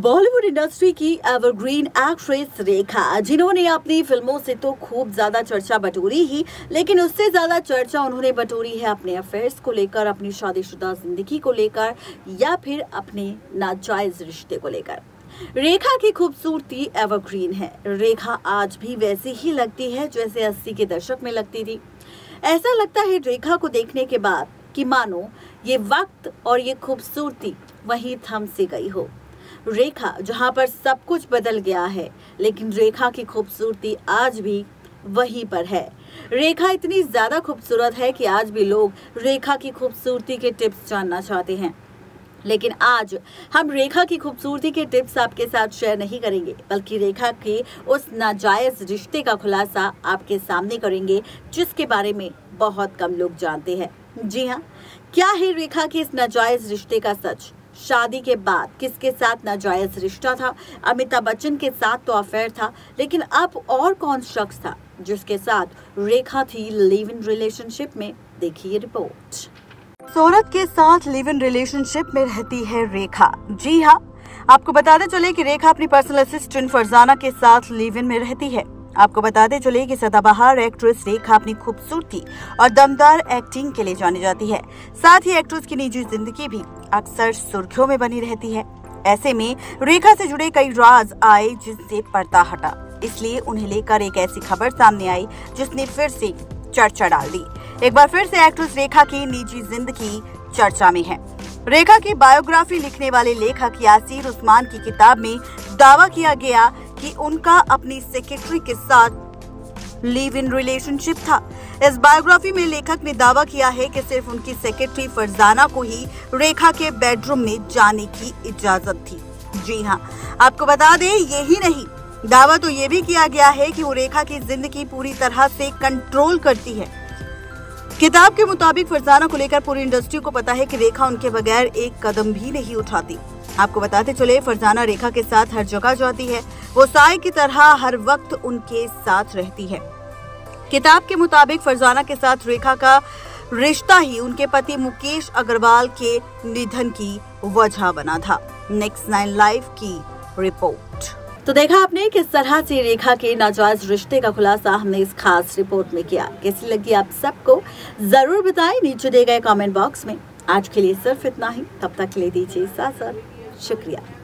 Bollywood industry की evergreen actress Rekha, जिन्होंने अपनी फिल्मों से तो खूब ज़्यादा चर्चा बटोरी ही, लेकिन उससे ज़्यादा चर्चा उन्होंने बटोरी है अपने अफेयर्स को लेकर, अपनी शादीशुदा जिंदगी को लेकर या फिर अपने नाजायज़ रिश्ते को लेकर। रेखा की खूबसूरती एवरग्रीन है। रेखा आज भी वैसी ही लगती है जैसे 80 के दशक में लगती थी। ऐसा लगता है रेखा को देखने के बाद कि मानो ये वक्त और ये खूबसूरती वहीं थम सी गई हो। रेखा जहाँ पर सब कुछ बदल गया है, लेकिन रेखा की खूबसूरती आज भी वहीं पर है। रेखा इतनी ज़्यादा खूबसूरत है कि आज भी लोग रेखा की खूबसूरती के टिप्स जानना चाहते हैं। लेकिन आज हम रेखा की खूबसूरती के टिप्स आपके साथ शेयर नहीं करेंगे, बल्कि रेखा के उस नाजायज़ रिश्ते का खुलासा आपके सामने करेंगे जिसके बारे में बहुत कम लोग जानते हैं। जी हाँ, क्या है रेखा के इस नाजायज़ रिश्ते का सच? शादी के बाद किसके साथ नाजायज़ रिश्ता था? अमिताभ बच्चन के साथ तो अफेयर था, लेकिन अब और कौन शख्स था जिसके साथ रेखा थी लिव इन रिलेशनशिप में? देखिए रिपोर्ट। सूरत के साथ लिव इन रिलेशनशिप में रहती है रेखा। जी हाँ, आपको बताते चले कि रेखा अपनी पर्सनल असिस्टेंट फरजाना के साथ लिव इन में रहती है। आपको बताते चले कि सदाबहार एक्ट्रेस रेखा अपनी खूबसूरती और दमदार एक्टिंग के लिए जानी जाती है। साथ ही एक्ट्रेस की निजी जिंदगी भी अक्सर सुर्खियों में बनी रहती है। ऐसे में रेखा से जुड़े कई राज आए जिससे पर्दा हटा, इसलिए उन्हें लेकर एक ऐसी खबर सामने आई जिसने फिर से चर्चा डाल दी। एक बार फिर से एक्ट्रेस रेखा की निजी जिंदगी चर्चा में है। रेखा की बायोग्राफी लिखने वाले लेखक यासिर उस्मान की किताब में दावा किया गया कि उनका अपनी सेक्रेटरी के साथ लिव इन रिलेशनशिप था। इस बायोग्राफी में लेखक ने दावा किया है कि सिर्फ उनकी सेक्रेटरी फरजाना को ही रेखा के बेडरूम में जाने की इजाजत थी। जी हाँ, आपको बता दें, यही नहीं, दावा तो ये भी किया गया है कि वो रेखा की जिंदगी पूरी तरह से कंट्रोल करती है। किताब के मुताबिक फरजाना को लेकर पूरी इंडस्ट्री को पता है कि रेखा उनके बगैर एक कदम भी नहीं उठाती। आपको बताते चले फरजाना रेखा के साथ हर जगह जाती है, वो साए की तरह हर वक्त उनके साथ रहती है। किताब के मुताबिक फरजाना के साथ रेखा का रिश्ता ही उनके पति मुकेश अग्रवाल के निधन की वजह बना था। Next9Life की रिपोर्ट। तो देखा आपने किस तरह से रेखा के नाजायज रिश्ते का खुलासा हमने इस खास रिपोर्ट में किया। कैसी लगी आप सबको जरूर बताएं नीचे दिए गए कमेंट बॉक्स में। आज के लिए सिर्फ इतना ही, तब तक ले दीजिए इजाजत। शुक्रिया।